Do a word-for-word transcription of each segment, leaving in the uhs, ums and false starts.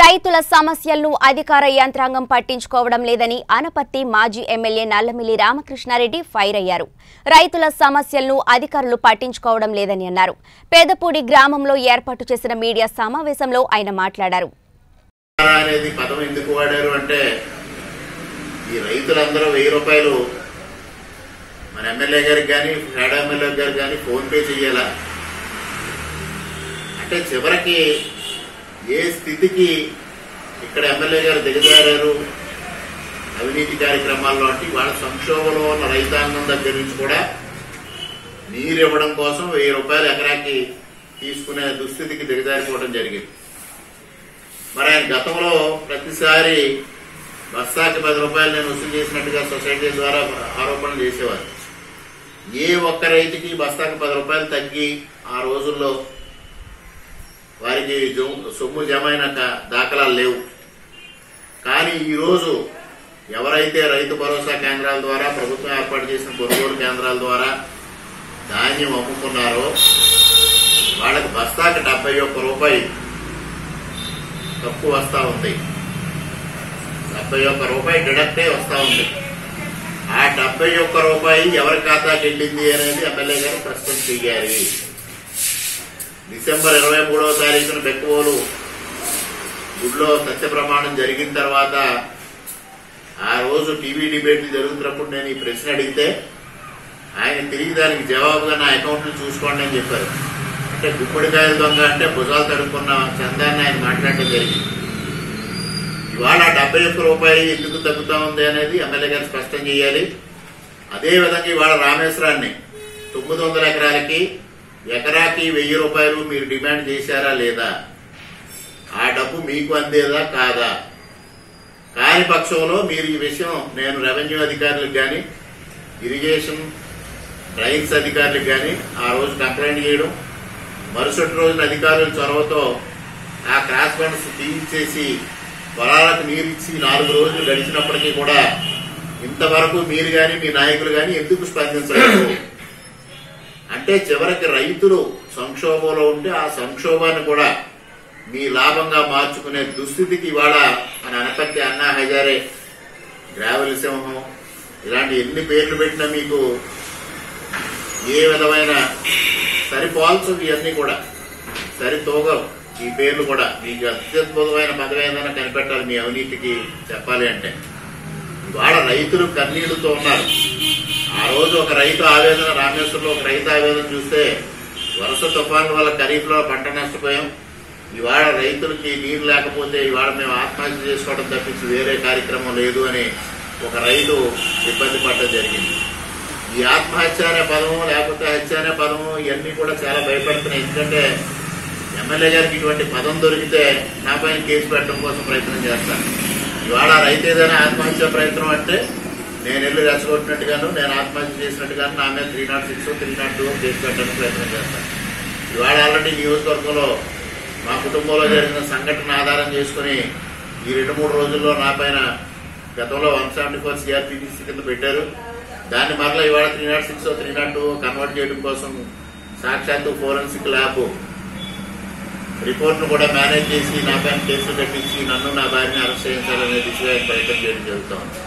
రైతుల సమస్యలను అధికార యంత్రాంగం పట్టించుకోవడం లేదని అనపర్తి మాజీ ఎమ్మెల్యే నల్లమిల్లి రామకృష్ణారెడ్డి ఫైర్ అయ్యారు. రైతుల సమస్యలను అధికారులు పట్టించుకోవడం లేదని అన్నారు. పేదపూడి గ్రామంలో ఏర్పాటు చేసిన మీడియా సమావేశంలో ఆయన మాట్లాడారు. ఏ స్థితికి ఇక్కడ ఎమ్మెల్యే గారు దిగజారారు అవినీతి కార్యక్రమాల్లో అంటే వాళ్ళ సంక్షోభంలో ఉన్న రైతాంగం దగ్గర నుంచి కూడా నీరు ఇవ్వడం కోసం వెయ్యి రూపాయలు ఎకరాకి తీసుకునే దుస్థితికి దిగజారిపోవడం జరిగింది. మరి ఆయన గతంలో ప్రతిసారి బస్తాకి పది రూపాయలు నేను వసూలు చేసినట్టుగా సొసైటీ ద్వారా ఆరోపణలు చేసేవారు. ఏ ఒక్క రైతుకి బస్తాకి పది రూపాయలు తగ్గి ఆ రోజుల్లో వారికి సొమ్ము జమ అయిన దాఖలాలు లేవు. కానీ ఈరోజు ఎవరైతే రైతు భరోసా కేంద్రాల ద్వారా ప్రభుత్వం ఏర్పాటు చేసిన కొనుగోలు కేంద్రాల ద్వారా ధాన్యం అమ్ముకున్నారో వాళ్ళకి బస్తాకి డెబ్బై ఒక్క రూపాయి తక్కువ వస్తూ ఉంది. డెబ్బై ఒక్క రూపాయి డిడక్టే వస్తూ ఉంది. ఆ డెబ్బై ఒక్క రూపాయి ఎవరి ఖాతాకి వెళ్ళింది అనేది ఎమ్మెల్యే గారు ప్రశ్న చేయాలి. డిసెంబర్ ఇరవై మూడవ తారీఖున బెక్కువోలు గుడిలో సత్య ప్రమాణం జరిగిన తర్వాత ఆ రోజు టీవీ డిబేట్లు జరుగుతున్నప్పుడు నేను ఈ ప్రశ్న అడిగితే ఆయన తిరిగి దానికి జవాబుగా నా అకౌంట్లు చూసుకోండి అని చెప్పారు. అంటే గుప్పడికాయల దొంగ అంటే భుజాలు తడుక్కున్న చందాన్ని ఆయన మాట్లాడటం జరిగింది. ఇవాళ డెబ్బై ఒక్క రూపాయలు ఎందుకు తగ్గుతా ఉంది అనేది ఎమ్మెల్యే గారు స్పష్టం చేయాలి. అదేవిధంగా ఇవాళ రామేశ్వరాన్ని తొమ్మిది వందల ఎకరాలకి ఎకరాకి వెయ్యి రూపాయలు మీరు డిమాండ్ చేశారా లేదా? ఆ డబ్బు మీకు అందేదా కాదా? కాని పక్షంలో మీరు ఈ విషయం నేను రెవెన్యూ అధికారులకు కానీ ఇరిగేషన్ రైన్స్ అధికారులకు కానీ ఆ రోజు కంప్లైంట్ చేయడం, మరుసటి రోజున అధికారుల చొరవతో ఆ క్రాస్ బండ్స్ తీయించేసి పొలాలకు నీరు ఇచ్చి నాలుగు రోజులు గడిచినప్పటికీ కూడా ఇంతవరకు మీరు కానీ మీ నాయకులు కానీ ఎందుకు స్పందించలేదు? అంటే చివరికి రైతులు సంక్షోభంలో ఉంటే ఆ సంక్షోభాన్ని కూడా మీ లాభంగా మార్చుకునే దుస్థితికి ఇవాళ మన అనపర్తి అన్నా హజారే, గ్రావెల్ సింహం ఇలాంటి ఎన్ని పేర్లు పెట్టినా మీకు ఏ విధమైన సరిపోల్సు ఇవన్నీ కూడా సరితూగవు. ఈ పేర్లు కూడా మీకు అత్యద్భుతమైన పదవి ఏదైనా కనిపెట్టాలి మీ అవినీతికి. చెప్పాలి అంటే ఇవాళ రైతులు కన్నీళ్లతో ఉన్నారు. ఆ రోజు ఒక రైతు ఆవేదన, రామేశ్వరంలో ఒక రైతు ఆవేదన చూస్తే వరుస తుఫాను వల్ల ఖరీఫ్లో పంట నష్టపోయాం, ఇవాళ రైతులకి నీరు లేకపోతే ఇవాళ మేము ఆత్మహత్య చేసుకోవడం తప్పించి వేరే కార్యక్రమం లేదు అని ఒక రైతు ఇబ్బంది పడడం జరిగింది. ఈ ఆత్మహత్య అనే పదము లేకపోతే హత్య అనే పదము ఇవన్నీ కూడా చాలా భయపడుతున్నాయి. ఎందుకంటే ఎమ్మెల్యే గారికి ఇటువంటి పదం దొరికితే నా పైన కేసు పెట్టడం కోసం ప్రయత్నం చేస్తాను. ఇవాళ రైతు ఏదైనా ఆత్మహత్య ప్రయత్నం అంటే నేను ఇల్లు రెచ్చగొట్టినట్టుగాను, నేను ఆత్మహత్య చేసినట్టుగాను నా మీద three not six three not two case పెట్టడానికి ప్రయత్నం చేస్తాను. ఇవాళ ఆల్రెడీ నియోజకవర్గంలో మా కుటుంబంలో జరిగిన సంఘటన ఆధారం చేసుకుని ఈ రెండు మూడు రోజుల్లో నా పైన గతంలో వన్ సెవెంటీ ఫోర్ సిఆర్పిసి కింద పెట్టారు. దాన్ని మరలా ఇవాళ three not six three not two convert చేయడం కోసం సాక్షాత్తు ఫోరెన్సిక్ ల్యాబ్ రిపోర్ట్ను కూడా మేనేజ్ చేసి నా పైన కేసులు కట్టించి నన్ను నా భార్యని అరెస్ట్ చేయించాలనే దిశగా ప్రయత్నం చేయడం జరుగుతూ ఉంది.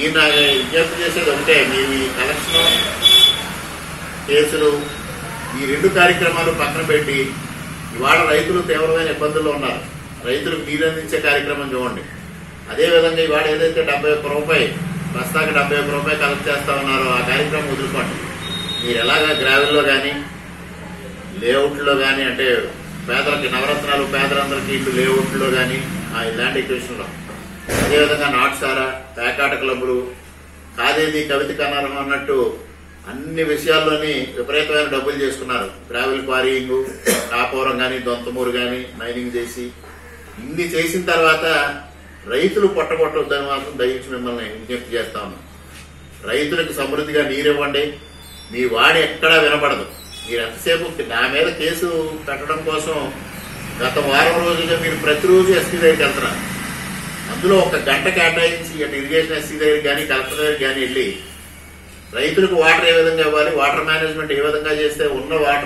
ఈయన విజ్ఞప్తి చేసేది ఉంటే మేము ఈ కలెక్షన్ కేసులు ఈ రెండు కార్యక్రమాలు పక్కన పెట్టి ఇవాళ రైతులు తీవ్రమైన ఇబ్బందుల్లో ఉన్నారు. రైతులకు నీరు అందించే కార్యక్రమం చూడండి. అదేవిధంగా ఇవాళ ఏదైతే డెబ్బై ఒక్క రూపాయి బస్తాకి డెబ్బై ఒక్క రూపాయి కలెక్ట్ చేస్తా ఉన్నారో ఆ కార్యక్రమం వదులుకోండి. మీరు ఎలాగా గ్రావెల్లో కానీ లేఅవుట్లో కానీ అంటే పేదలకి నవరత్నాలు పేదలందరికీ ఇటు లేఅవుట్లో కానీ ఇలాంటి ఎక్విషన్లో అదేవిధంగా నాటుసారా పేకాట క్లబ్లు కాదేది కవిత కనరం అన్నట్టు అన్ని విషయాల్లోని విపరీతమైన డబ్బులు చేసుకున్నారు. గ్రావెల్ క్వారీయింగ్, కాపూరం కానీ దొంతమూరు కానీ మైనింగ్ చేసి ఇన్ని చేసిన తర్వాత రైతులు పొట్టపొట్టొద్దని మాత్రం దయించి మిమ్మల్ని విజ్ఞప్తి చేస్తా ఉన్నాం. రైతులకు సమృద్ధిగా నీరివ్వండి. మీ వాడి ఎక్కడా వినపడదు. మీరు ఎంతసేపు నా మీద కేసు పెట్టడం కోసం గత వారం రోజులుగా మీరు ప్రతిరోజు ఎస్పీ దగ్గరికి వెళ్తున్నారు. అందులో ఒక గంట కేటాయించి అటు ఇరిగేషన్ ఎస్సీ దగ్గర కానీ కలెక్టర్ దగ్గర కానీ వెళ్ళి రైతులకు వాటర్ ఏ విధంగా ఇవ్వాలి, వాటర్ మేనేజ్మెంట్ ఏ విధంగా చేస్తే ఉన్న వాటర్